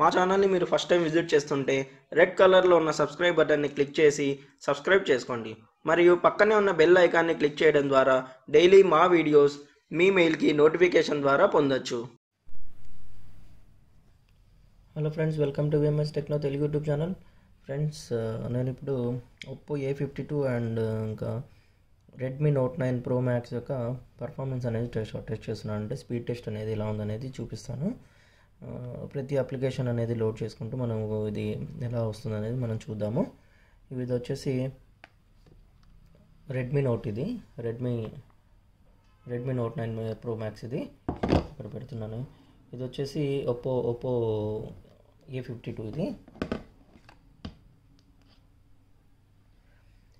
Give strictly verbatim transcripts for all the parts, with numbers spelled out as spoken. మా ఛానల్ని మీరు ఫస్ట్ టైం విజిట్ చేస్తుంటే రెడ్ కలర్లో ఉన్న సబ్స్క్రైబ్ బటన్ని క్లిక్ చేసి సబ్స్క్రైబ్ చేసుకోండి. మరియు పక్కనే ఉన్న బెల్ ఐకాన్ని క్లిక్ చేయడం ద్వారా డైలీ మా వీడియోస్ మీ మెయిల్కి నోటిఫికేషన్ ద్వారా పొందొచ్చు. Hello friends, welcome to BMS techno Telugu YouTube channel. Friends, నేను ఇప్పుడు Oppo A fifty two and ఇంకా Redmi Note nine Pro Max యొక్క పర్ఫార్మెన్స్ అనేది టెస్ట్ చేస్తున్నాను. అంటే స్పీడ్ టెస్ట్ అనేది ఎలా ఉందనేది చూపిస్తాను. ప్రతి అప్లికేషన్ అనేది లోడ్ చేసుకుంటూ మనం ఇది ఎలా వస్తుంది అనేది మనం చూద్దాము. ఇది వచ్చేసి రెడ్మీ నోట్ ఇది Redmi Redmi Note nine Pro Max ఇది ఇక్కడ పెడుతున్నాను. ఇది వచ్చేసి Oppo Oppo A fifty two ఇది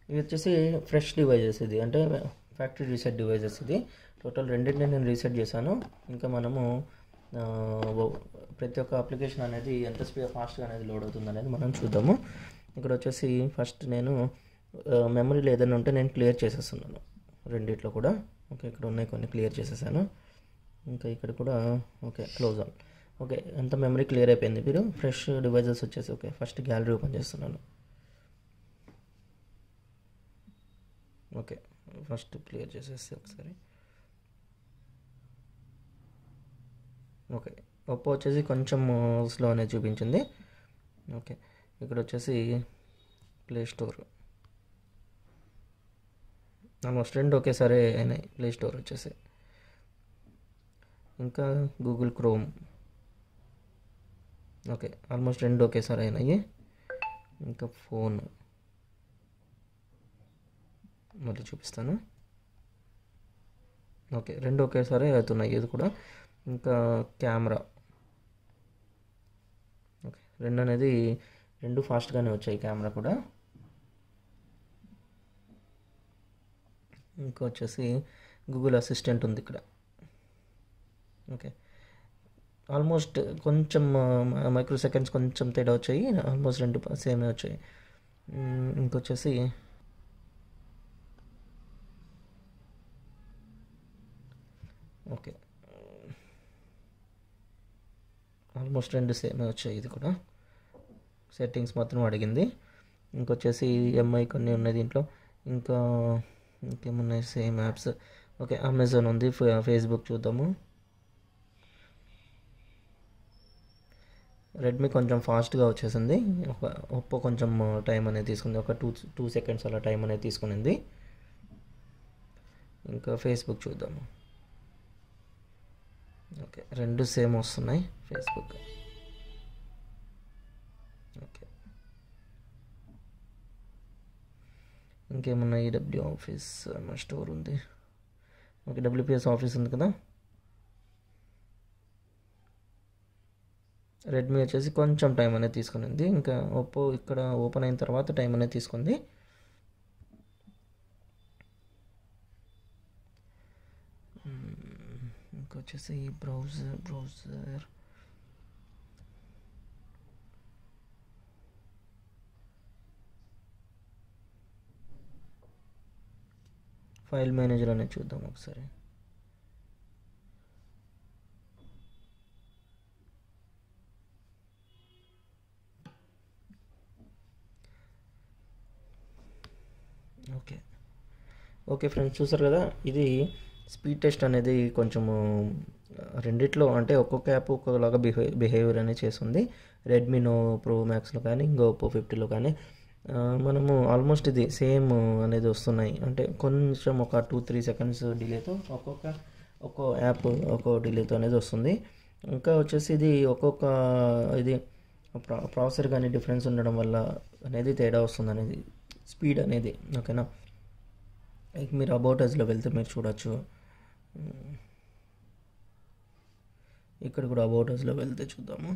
ఇది వచ్చేసి ఫ్రెష్ డివైజెస్. ఇది అంటే ఫ్యాక్టరీ రీసెట్ డివైజెస్. ఇది టోటల్ రెండింటిని నేను రీసెట్ చేశాను. ఇంకా మనము ప్రతి ఒక్క అప్లికేషన్ అనేది ఎంత స్పీడ్ ఫాస్ట్గా అనేది లోడ్ అవుతుంది అనేది మనం చూద్దాము. ఇక్కడ వచ్చేసి ఫస్ట్ నేను మెమరీలో ఏదైనా ఉంటే నేను క్లియర్ చేసేస్తున్నాను రెండిట్లో కూడా. ఓకే, ఇక్కడ ఉన్నాయి కొన్ని క్లియర్ చేసేసాను. ఇంకా ఇక్కడ కూడా ఓకే క్లోజ్ ఆన్. ఓకే, ఎంత మెమరీ క్లియర్ అయిపోయింది. మీరు ఫ్రెష్ డివైజెస్ వచ్చేసి ఓకే ఫస్ట్ గ్యాలరీ ఓపెన్ చేస్తున్నాను. ఓకే, ఫస్ట్ క్లియర్ చేసేస్తే ఒకసారి. ఓకే, ఒప్పో వచ్చేసి కొంచెం స్లో అనేది చూపించింది. ఓకే, ఇక్కడ వచ్చేసి ప్లే స్టోర్ ఆల్మోస్ట్ రెండు ఒకేసారి అయినాయి. ప్లే స్టోర్ వచ్చేసి ఇంకా గూగుల్ క్రోమ్ ఓకే ఆల్మోస్ట్ రెండు ఒకేసారి అయినాయి. ఇంకా ఫోన్ మళ్ళీ చూపిస్తాను. ఓకే, రెండు ఒకేసారి అవుతున్నాయి ఇది కూడా. ఇంకా కెమెరా ఓకే రెండు అనేది రెండు ఫాస్ట్గానే వచ్చాయి కెమెరా కూడా. ఇంకా వచ్చేసి గూగుల్ అసిస్టెంట్ ఉంది ఇక్కడ. ఓకే, ఆల్మోస్ట్ కొంచెం మైక్రో సెకండ్స్ కొంచెం తేడా వచ్చాయి. ఆల్మోస్ట్ రెండు సేమే వచ్చాయి. ఇంకొచ్చేసి ఓకే ఆల్మోస్ట్ రెండు సేమే వచ్చాయి ఇది కూడా. సెట్టింగ్స్ మాత్రం అడిగింది. ఇంకొచ్చేసి ఎంఐ కొన్ని ఉన్నాయి దీంట్లో. ఇంకా ఇంకేమున్నాయి సేమ్ యాప్స్. ఓకే, అమెజాన్ ఉంది. ఫేస్బుక్ చూద్దాము. రెడ్మీ కొంచెం ఫాస్ట్గా వచ్చేసింది. ఒక ఒప్పో కొంచెం టైం అనేది తీసుకుంది. ఒక టూ టూ సెకండ్స్ అలా టైం అనేది తీసుకునింది. ఇంకా ఫేస్బుక్ చూద్దాము. ఓకే, రెండు సేమ్ వస్తున్నాయి ఫేస్బుక్. ఓకే, ఇంకేమన్నా ఈడబ్ల్యూ ఆఫీస్ స్టోర్ ఉంది. ఓకే, డబ్ల్యూపీఎస్ ఆఫీస్ ఉంది కదా. రెడ్మీ వచ్చేసి కొంచెం టైం అనేది తీసుకునింది. ఇంకా ఒప్పో ఇక్కడ ఓపెన్ అయిన తర్వాత టైం అనేది తీసుకుంది. ఇంకొచ్చేసి బ్రౌజర్ బ్రౌజర్ ఫైల్ మేనేజర్ అనేది చూద్దాం ఒకసారి. ఓకే ఓకే ఫ్రెండ్స్, చూసారు కదా. ఇది స్పీడ్ టెస్ట్ అనేది కొంచెము రెండిట్లో అంటే ఒక్కొక్క యాప్ ఒక్కొక్కలాగా బిహేవ్ బిహేవియర్ అనేది చేస్తుంది. రెడ్మీ నో ప్రో మ్యాక్స్లో కానీ ఇంకో ఒప్పో ఫిఫ్టీలో కానీ మనము ఆల్మోస్ట్ ఇది సేమ్ అనేది వస్తున్నాయి. అంటే కొంచెం ఒక టూ త్రీ సెకండ్స్ డిలేతో ఒక్కొక్క ఒక్కో యాప్ ఒక్కో డిలేతో అనేది వస్తుంది. ఇంకా వచ్చేసి ఇది ఒక్కొక్క ఇది ప్రా ప్రాసెసర్ కానీ డిఫరెన్స్ ఉండడం వల్ల అనేది తేడా వస్తుంది అనేది స్పీడ్ అనేది. ఓకేనా, మీరు అబౌట్ అస్లో వెళ్తే మీరు చూడవచ్చు. ఇక్కడ కూడా అబౌట్ అస్లో వెళ్తే చూద్దాము.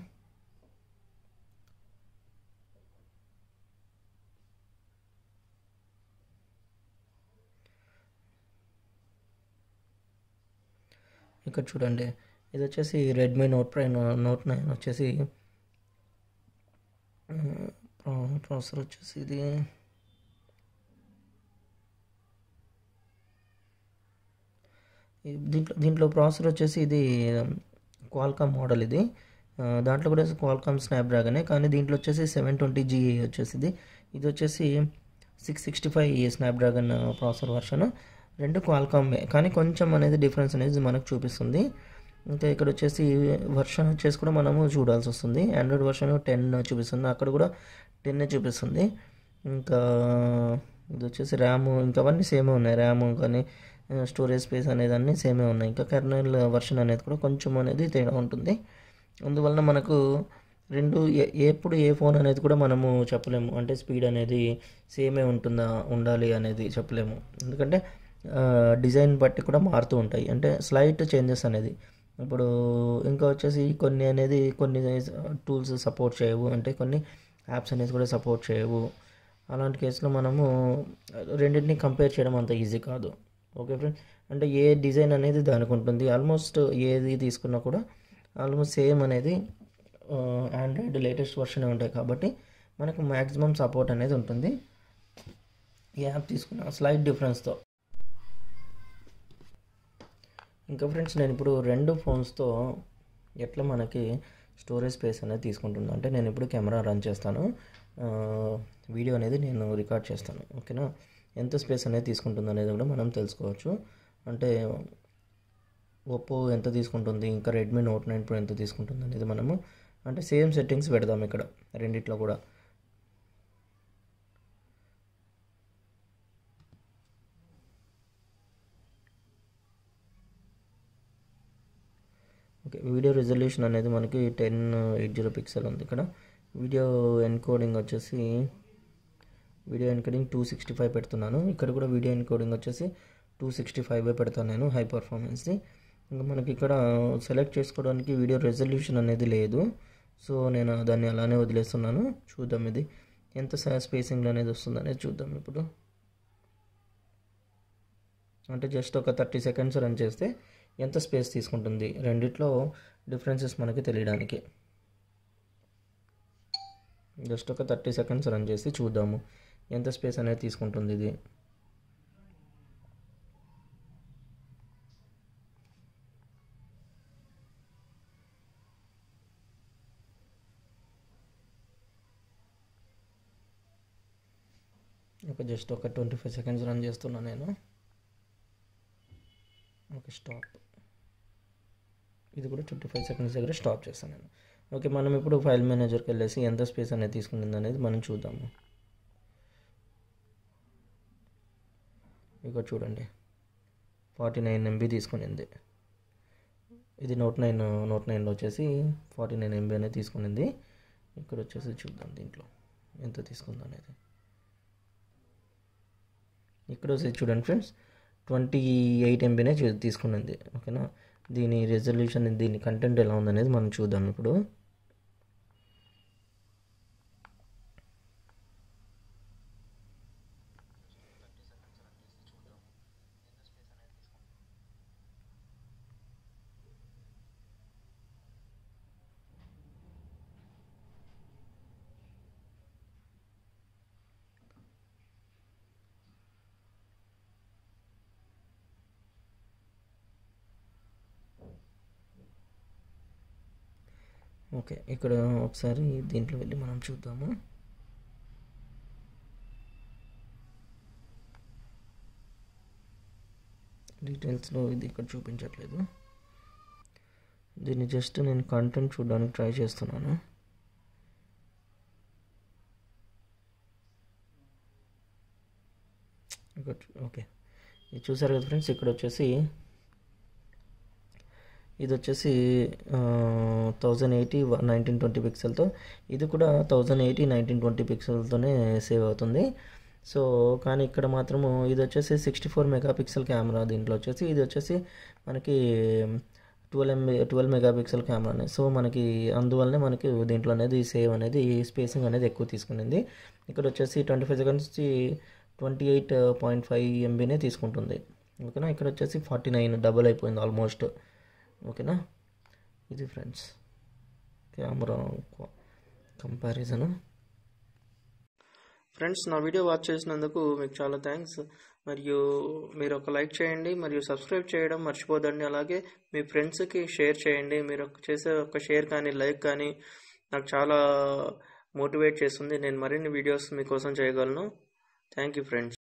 ఇక్కడ చూడండి, ఇది వచ్చేసి Redmi Note Pro Note nine వచ్చేసి ప్రాసెసర్ వచ్చేసి ఇది దీంట్లో దీంట్లో ప్రాసెసర్ వచ్చేసి ఇది క్వాల్కామ్ మోడల్. ఇది దాంట్లో కూడా Qualcomm Snapdragon ఏ కానీ దీంట్లో వచ్చేసి సెవెన్ ట్వంటీ జీ ఏ వచ్చేసింది. ఇది వచ్చేసి six sixty five Snapdragon processor version. రెండు Qualcomm ఏ కానీ కొంచెం అనేది డిఫరెన్స్ అనేది మనకు చూపిస్తుంది. ఇంకా ఇక్కడ వచ్చేసి వర్షన్ వచ్చేసి కూడా మనము చూడాల్సి వస్తుంది. ఆండ్రాయిడ్ వర్షన్ టెన్ చూపిస్తుంది, అక్కడ కూడా టెన్ చూపిస్తుంది. ఇంకా ఇది వచ్చేసి ర్యామ్ ఇంకా అవన్నీ సేమే ఉన్నాయి. ర్యామ్ కానీ స్టోరేజ్ స్పేస్ అనేది అన్నీ సేమే ఉన్నాయి. ఇంకా కెర్నల్ వర్షన్ అనేది కూడా కొంచెం అనేది తేడా ఉంటుంది. అందువలన మనకు రెండు ఎప్పుడు ఏ ఫోన్ అనేది కూడా మనము చెప్పలేము, అంటే స్పీడ్ అనేది సేమే ఉంటుందా ఉండాలి అనేది చెప్పలేము. ఎందుకంటే డిజైన్ బట్టి కూడా మారుతూ ఉంటాయి, అంటే స్లైట్ చేంజెస్ అనేది. ఇప్పుడు ఇంకా వచ్చేసి కొన్ని అనేది కొన్ని టూల్స్ సపోర్ట్ చేయవు, అంటే కొన్ని యాప్స్ అనేది కూడా సపోర్ట్ చేయవు. అలాంటి కేసులో మనము రెండింటిని కంపేర్ చేయడం అంత ఈజీ కాదు. ఓకే ఫ్రెండ్స్, అంటే ఏ డిజైన్ అనేది దానికి ఉంటుంది. ఆల్మోస్ట్ ఏది తీసుకున్నా కూడా ఆల్మోస్ట్ సేమ్ అనేది ఆండ్రాయిడ్ లేటెస్ట్ వర్షనే ఉంటాయి కాబట్టి మనకు మ్యాక్సిమం సపోర్ట్ అనేది ఉంటుంది. ఈ యాప్ తీసుకున్న స్లైట్ డిఫరెన్స్తో. ఇంకా ఫ్రెండ్స్, నేను ఇప్పుడు రెండు ఫోన్స్తో ఎట్లా మనకి స్టోరేజ్ స్పేస్ అనేది తీసుకుంటున్నాను అంటే, నేను ఇప్పుడు కెమెరా రన్ చేస్తాను, వీడియో అనేది నేను రికార్డ్ చేస్తాను, ఓకేనా. ఎంత స్పేస్ అనేది తీసుకుంటుంది అనేది కూడా మనం తెలుసుకోవచ్చు. అంటే ఒప్పో ఎంత తీసుకుంటుంది, ఇంకా రెడ్మీ నోట్ నైన్ ప్రో ఎంత తీసుకుంటుంది అనేది మనము అంటే సేమ్ సెట్టింగ్స్ పెడదాం ఇక్కడ రెండిట్లో కూడా. ఓకే, వీడియో రిజల్యూషన్ అనేది మనకి టెన్ ఎయిట్ జీరో పిక్సెల్ ఉంది ఇక్కడ. వీడియో ఎన్కోడింగ్ వచ్చేసి video encoding two sixty five పెడుతున్నాను. ఇక్కడ కూడా వీడియో ఎన్కోడింగ్ వచ్చేసి టూ సిక్స్టీ ఫైవ్ పెడతాను నేను, హై పర్ఫార్మెన్స్ది. ఇంకా మనకి ఇక్కడ సెలెక్ట్ చేసుకోవడానికి వీడియో రెజల్యూషన్ అనేది లేదు, సో నేను దాన్ని అలానే వదిలేస్తున్నాను. చూద్దాం ఇది ఎంత స్పేసింగ్ అనేది వస్తుందనేది చూద్దాం ఇప్పుడు. అంటే జస్ట్ ఒక థర్టీ సెకండ్స్ రన్ చేస్తే ఎంత స్పేస్ తీసుకుంటుంది రెండిట్లో డిఫరెన్సెస్ మనకి తెలియడానికి. జస్ట్ ఒక థర్టీ సెకండ్స్ రన్ చేసి చూద్దాము ఎంత స్పేస్ అనేది తీసుకుంటుంది ఇది. ఒక జస్ట్ ఒక ట్వంటీ ఫైవ్ సెకండ్స్ రన్ చేస్తున్నాను నేను. ఓకే స్టాప్, ఇది కూడా ట్వంటీ ఫైవ్ సెకండ్స్ దగ్గర స్టాప్ చేస్తాను నేను. ఓకే, మనం ఇప్పుడు ఫైల్ మేనేజర్కి వెళ్ళేసి ఎంత స్పేస్ అనేది తీసుకుంటుంది అనేది మనం చూద్దాము. ఇక చూడండి ఫార్టీ నైన్ ఎంబీ తీసుకునింది ఇది. నోట్ నైన్ నోట్ నైన్లో వచ్చేసి ఫార్టీ నైన్ ఎంబీ అనేది తీసుకునింది. ఇక్కడ వచ్చేసి చూద్దాం దీంట్లో ఎంత తీసుకుంది అనేది. ఇక్కడ వచ్చేసి చూడండి ఫ్రెండ్స్, ట్వంటీ ఎయిట్ ఎంబీనే తీసుకున్నది, ఓకేనా. దీని రెజల్యూషన్ దీని కంటెంట్ ఎలా ఉందనేది మనం చూద్దాం ఇప్పుడు. ఓకే, ఇక్కడ ఒకసారి దీంట్లో వెళ్ళి మనం చూద్దాము. డీటెయిల్స్లో ఇది ఇక్కడ చూపించట్లేదు, దీన్ని జస్ట్ నేను కంటెంట్ చూడడానికి ట్రై చేస్తున్నాను. ఓకే, ఇది చూసారు కదా ఫ్రెండ్స్. ఇక్కడ వచ్చేసి ఇది వచ్చేసి థౌజండ్ ఎయిటీ నైన్టీన్ ట్వంటీ పిక్సెల్తో, ఇది కూడా థౌజండ్ ఎయిటీ నైన్టీన్ ట్వంటీ పిక్సెల్తోనే సేవ్ అవుతుంది. సో కానీ ఇక్కడ మాత్రము ఇది వచ్చేసి sixty four mega pixel camera దీంట్లో వచ్చేసి, ఇది వచ్చేసి మనకి twelve MB twelve mega pixel camera అనేది. సో మనకి అందువల్లనే మనకి దీంట్లో అనేది సేవ్ అనేది స్పేసింగ్ అనేది ఎక్కువ తీసుకునింది. ఇక్కడ వచ్చేసి twenty five seconds twenty eight point five ఎంబీనే తీసుకుంటుంది, ఓకేనా. ఇక్కడ వచ్చేసి ఫార్టీ నైన్ డబల్ అయిపోయింది ఆల్మోస్ట్, ఓకేనా. ఇది ఫ్రెండ్స్ కెమెరా కంపారిజను. ఫ్రెండ్స్, నా వీడియో వాచ్ చేసినందుకు మీకు చాలా థ్యాంక్స్. మరియు మీరు ఒక లైక్ చేయండి మరియు సబ్స్క్రైబ్ చేయడం మర్చిపోదండి. అలాగే మీ ఫ్రెండ్స్కి షేర్ చేయండి. మీరు చేసే ఒక షేర్ కానీ లైక్ కానీ నాకు చాలా మోటివేట్ చేస్తుంది. నేను మరిన్ని వీడియోస్ మీకోసం చేయగలను. Thank you friends.